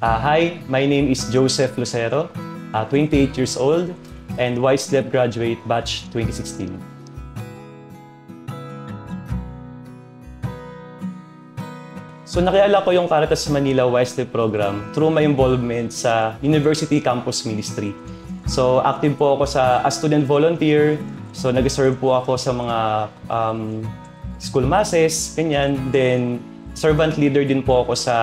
Hi, my name is Joseph Lucero, 28 years old, and Wiselip graduate batch 2016. So nakilala ko yung Caritas Manila Wiselip program through my involvement sa University Campus Ministry. So active po ako as student volunteer, so nag-serve po ako sa mga school masses, ganyan. Then servant leader din po ako sa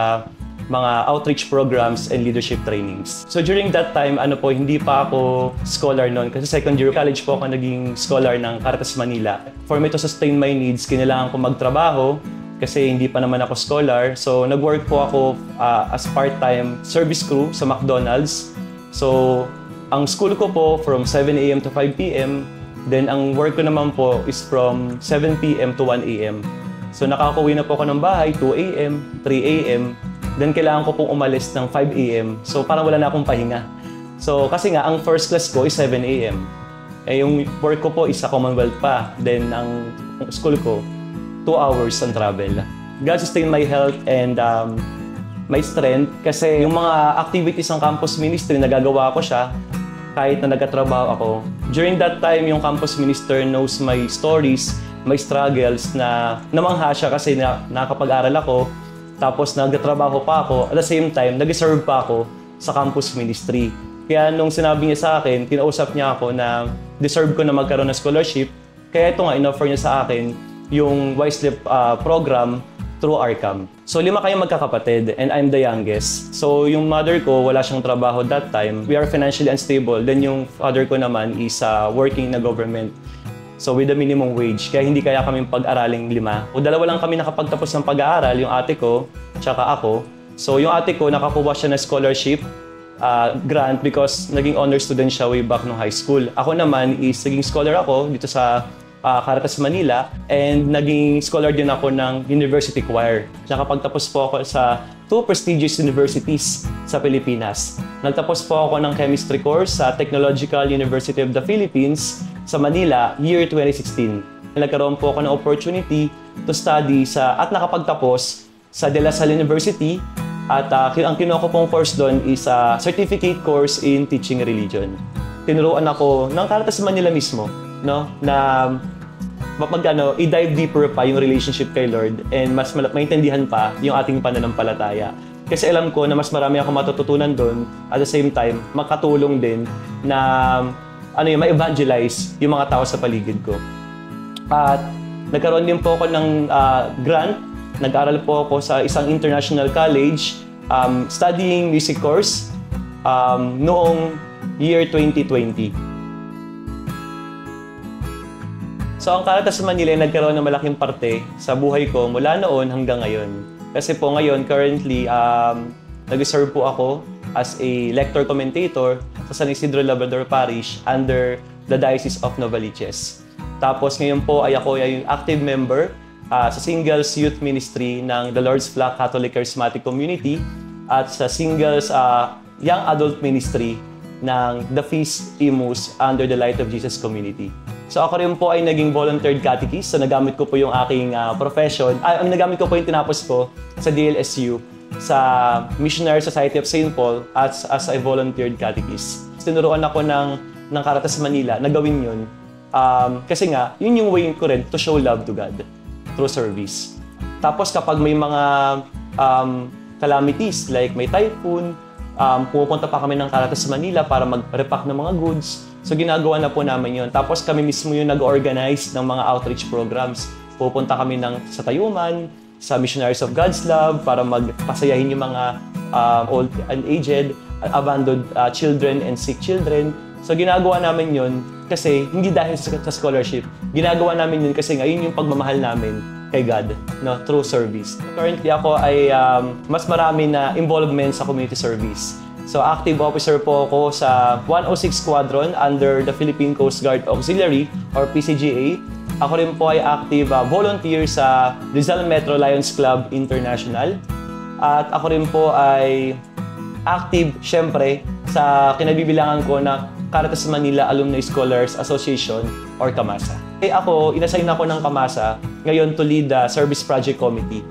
mga outreach programs and leadership trainings. So during that time, hindi pa ako scholar noon kasi second year college po ako naging scholar ng Caritas Manila. For me to sustain my needs, kinailangan ko magtrabaho kasi hindi pa naman ako scholar. So nag-work po ako as part-time service crew sa McDonald's. So ang school ko po from 7 AM to 5 PM, then ang work ko naman po is from 7 PM to 1 AM. So nakakauwi na po ako ng bahay 2 AM, 3 AM, then kailangan ko pong umalis ng 5 AM. So parang wala na akong pahinga. So kasi nga, ang first class ko is 7 AM. Eh, yung work ko po is sa Commonwealth pa. Then ang school ko, 2 hours on travel. God sustain my health and my strength. Kasi yung mga activities ng campus ministry, nagagawa ko siya kahit na nagkatrabaho ako. During that time, yung campus minister knows my stories, my struggles na namangha siya kasi nakapag-aral ako. Tapos nagtatrabaho pa ako, at the same time, nag-serve pa ako sa campus ministry. Kaya nung sinabi niya sa akin, kinausap niya ako na deserve ko na magkaroon ng scholarship. Kaya ito nga, in-offer niya sa akin yung Wiselip program through arkam. So 5 kayong magkakapatid and I'm the youngest. So yung mother ko, wala siyang trabaho that time. We are financially unstable. Then yung father ko naman is working na government. So with the minimum wage, kaya hindi kaya kami pag-araling 5. O dalawa lang kami nakapagtapos ng pag-aaral, yung ate ko, tsaka ako. So yung ate ko, nakakuha siya ng scholarship grant because naging honor student siya way back nung high school. Ako naman is naging scholar ako dito sa Caritas Manila and naging scholar din ako ng University Choir. Nakapagtapos po ako sa 2 prestigious universities sa Pilipinas. Nagtapos po ako ng chemistry course sa Technological University of the Philippines sa Manila, year 2016. Nagkaroon po ako ng opportunity to study at nakapagtapos sa De La Salle University at ang kinuha ko pong course doon is a certificate course in teaching religion. Tinuruan ako ng Caritas Manila mismo, no? Na i-dive deeper pa yung relationship kay Lord and mas maintindihan pa yung ating pananampalataya. Kasi alam ko na mas marami akong matututunan doon, at the same time, makatulong din na ma-evangelize yung mga tao sa paligid ko. At nagkaroon din po ako ng grant. Nag-aral po ako sa isang international college studying music course noong year 2020. So ang Caritas Manila ay nagkaroon ng malaking parte sa buhay ko mula noon hanggang ngayon. Kasi po ngayon, currently, nag-serve po ako as a lector-commentator sa San Isidro Labrador Parish under the Diocese of Novaliches. Tapos ngayon po ako ay active member sa Singles Youth Ministry ng The Lord's Flock Catholic Charismatic Community at sa Singles Young Adult Ministry ng The Feast Imus under the Light of Jesus Community. So ako rin po ay naging volunteer catechist, so nagamit ko po yung aking profession. Nagamit ko po yung tinapos ko sa DLSU sa Missionary Society of St. Paul as a volunteered catechist. Tinuruan ako ng Caritas Manila na gawin yun. Kasi nga, yun yung way ko rin to show love to God through service. Tapos kapag may mga calamities like may typhoon, pupunta pa kami ng Caritas Manila para mag-repack ng mga goods. So ginagawa na po namin yun. Tapos kami mismo yung nag-organize ng mga outreach programs. Pupunta kami sa Tayuman, sa Missionaries of God's Love para magpasayahin yung mga old and aged, abandoned children and sick children. So ginagawa namin yun kasi hindi dahil sa scholarship. Ginagawa namin yun kasi ngayon yung pagmamahal namin kay God, no, through service. Currently ako ay mas marami na involvement sa community service. So active officer po ako sa 106 Squadron under the Philippine Coast Guard Auxiliary or PCGA. Ako rin po ay active volunteer sa Rizal Metro Lions Club International. At ako rin po ay active, syempre, sa kinabibilangan ko na Caritas Manila Alumni Scholars Association or KAMASA. Ako, inassign ako ng KAMASA ngayon to lead the Service Project Committee.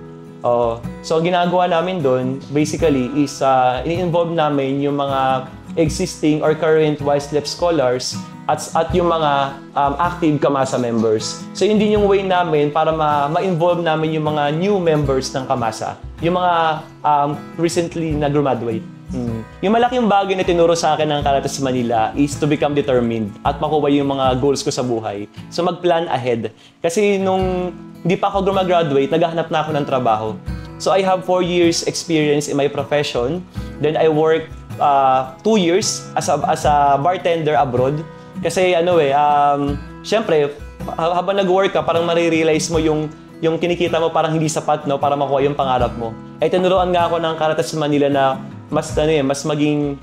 So, ginagawa namin doon, basically, is ini-involve namin yung mga existing or current Wiselip scholars at yung mga active KAMASA members. So, yun din yung way namin para ma-involve namin yung mga new members ng KAMASA. Yung mga recently na-graduate. Yung malaking bagay na tinuro sa akin ng Caritas Manila is to become determined at makuha yung mga goals ko sa buhay. So, mag-plan ahead. Kasi nung hindi pa ako gumagraduate, naghahanap na ako ng trabaho. So, I have 4 years experience in my profession. Then, I worked 2 years as a bartender abroad. Kasi, syempre, habang nag-work ka, parang marirealize mo yung kinikita mo parang hindi sapat, no, para makuha yung pangarap mo. Eh, tinuruan nga ako ng Caritas Manila na mas maging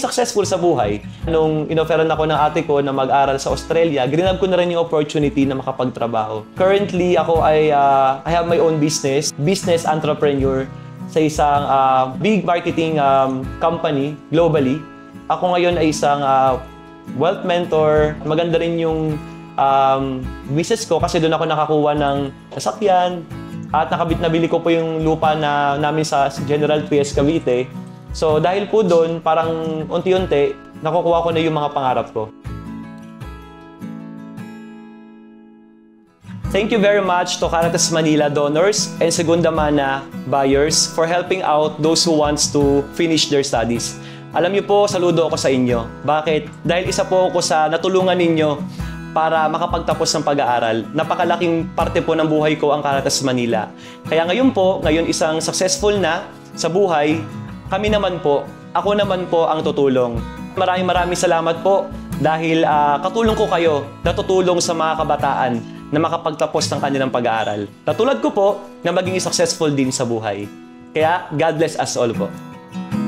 successful sa buhay. Nung inoferan ako ng ate ko na mag-aral sa Australia, grinab ko na rin yung opportunity na makapagtrabaho. Currently, ako ay I have my own business entrepreneur sa isang big marketing company globally. Ako ngayon ay isang wealth mentor. Maganda rin yung business ko kasi doon ako nakakuha ng sasakyan at nabili ko po yung lupa namin sa General Piescavite. So dahil po doon, parang unti-unti, nakukuha ko na yung mga pangarap ko. Thank you very much to Caritas Manila donors and Segunda Mana buyers for helping out those who wants to finish their studies. Alam niyo po, saludo ako sa inyo. Bakit? Dahil isa po ako sa natulungan ninyo para makapagtapos ng pag-aaral. Napakalaking parte po ng buhay ko ang Caritas Manila. Kaya ngayon isang successful na sa buhay, ako naman po ang tutulong. Maraming salamat po dahil katulong ko kayo na tutulong sa mga kabataan na makapagtapos ng kanilang pag-aaral. Katulad ko po na maging successful din sa buhay. Kaya God bless us all po.